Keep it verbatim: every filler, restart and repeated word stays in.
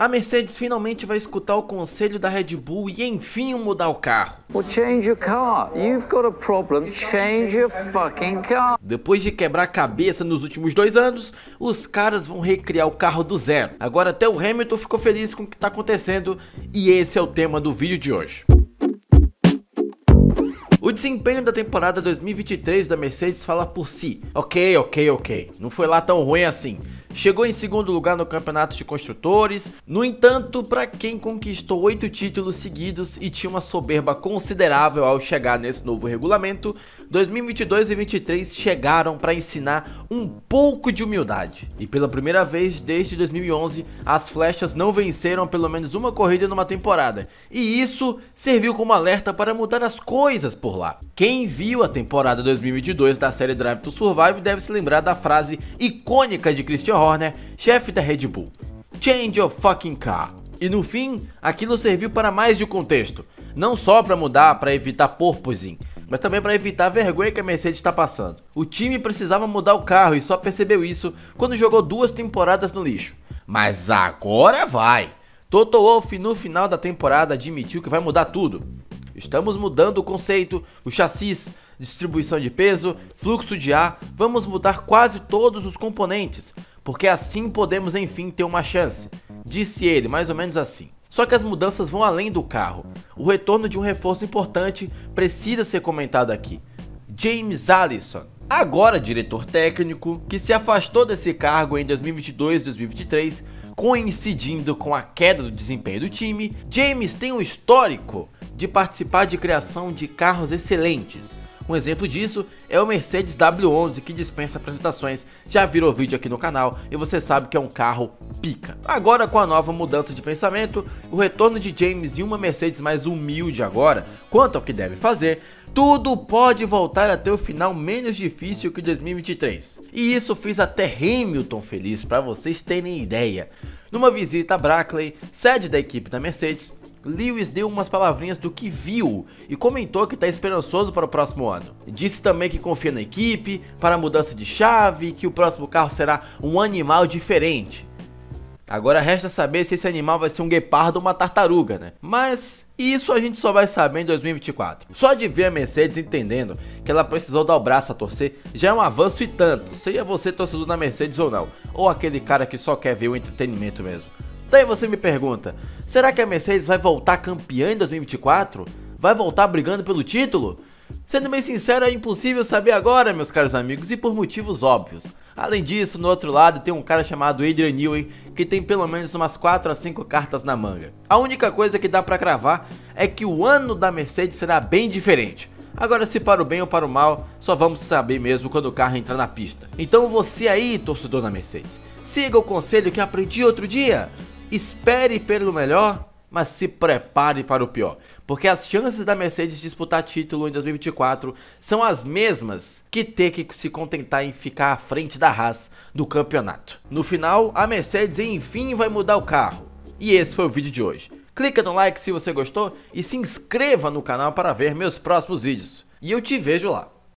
A Mercedes finalmente vai escutar o conselho da Red Bull e enfim mudar o carro. Well, change your car. You've got a problem. Change your fucking car. Depois de quebrar a cabeça nos últimos dois anos, os caras vão recriar o carro do zero. Agora até o Hamilton ficou feliz com o que está acontecendo e esse é o tema do vídeo de hoje. O desempenho da temporada dois mil e vinte e três da Mercedes fala por si. Ok, ok, ok. Não foi lá tão ruim assim. Chegou em segundo lugar no campeonato de construtores. No entanto, para quem conquistou oito títulos seguidos e tinha uma soberba considerável ao chegar nesse novo regulamento, dois mil e vinte e dois e dois mil e vinte e três chegaram para ensinar um pouco de humildade. E pela primeira vez desde dois mil e onze, as flechas não venceram pelo menos uma corrida numa temporada. E isso serviu como alerta para mudar as coisas por lá. Quem viu a temporada dois mil e vinte e dois da série Drive to Survive deve se lembrar da frase icônica de Christian Horner, chefe da Red Bull: change your fucking car. E no fim, aquilo serviu para mais de um contexto, não só para mudar, para evitar porpoising, mas também para evitar a vergonha que a Mercedes está passando. O time precisava mudar o carro e só percebeu isso quando jogou duas temporadas no lixo. Mas agora vai! Toto Wolff no final da temporada admitiu que vai mudar tudo. Estamos mudando o conceito, o chassis, distribuição de peso, fluxo de ar, vamos mudar quase todos os componentes, porque assim podemos enfim ter uma chance, disse ele, mais ou menos assim. Só que as mudanças vão além do carro. O retorno de um reforço importante precisa ser comentado aqui: James Allison, agora diretor técnico, que se afastou desse cargo em dois mil e vinte e dois e dois mil e vinte e três, coincidindo com a queda do desempenho do time. James tem um histórico de participar de criação de carros excelentes. Um exemplo disso é o Mercedes W onze, que dispensa apresentações, já virou vídeo aqui no canal e você sabe que é um carro pica. Agora, com a nova mudança de pensamento, o retorno de James e uma Mercedes mais humilde agora quanto ao que deve fazer, tudo pode voltar até o final menos difícil que dois mil e vinte e três. E isso fez até Hamilton feliz, para vocês terem ideia. Numa visita a Brackley, sede da equipe da Mercedes, Lewis deu umas palavrinhas do que viu e comentou que está esperançoso para o próximo ano. Disse também que confia na equipe para a mudança de chave e que o próximo carro será um animal diferente. Agora resta saber se esse animal vai ser um guepardo ou uma tartaruga, né? Mas isso a gente só vai saber em dois mil e vinte e quatro. Só de ver a Mercedes entendendo que ela precisou dar o braço a torcer já é um avanço e tanto, seja você torcedor da Mercedes ou não, ou aquele cara que só quer ver o entretenimento mesmo. Daí você me pergunta, será que a Mercedes vai voltar campeã em dois mil e vinte e quatro? Vai voltar brigando pelo título? Sendo bem sincero, é impossível saber agora, meus caros amigos, e por motivos óbvios. Além disso, no outro lado tem um cara chamado Adrian Newey, que tem pelo menos umas quatro a cinco cartas na manga. A única coisa que dá pra cravar é que o ano da Mercedes será bem diferente. Agora, se para o bem ou para o mal, só vamos saber mesmo quando o carro entrar na pista. Então você aí, torcedor da Mercedes, siga o conselho que aprendi outro dia. Espere pelo melhor, mas se prepare para o pior, porque as chances da Mercedes disputar título em dois mil e vinte e quatro são as mesmas que ter que se contentar em ficar à frente da Haas do campeonato. No final, a Mercedes enfim vai mudar o carro. E esse foi o vídeo de hoje. Clica no like se você gostou e se inscreva no canal para ver meus próximos vídeos. E eu te vejo lá.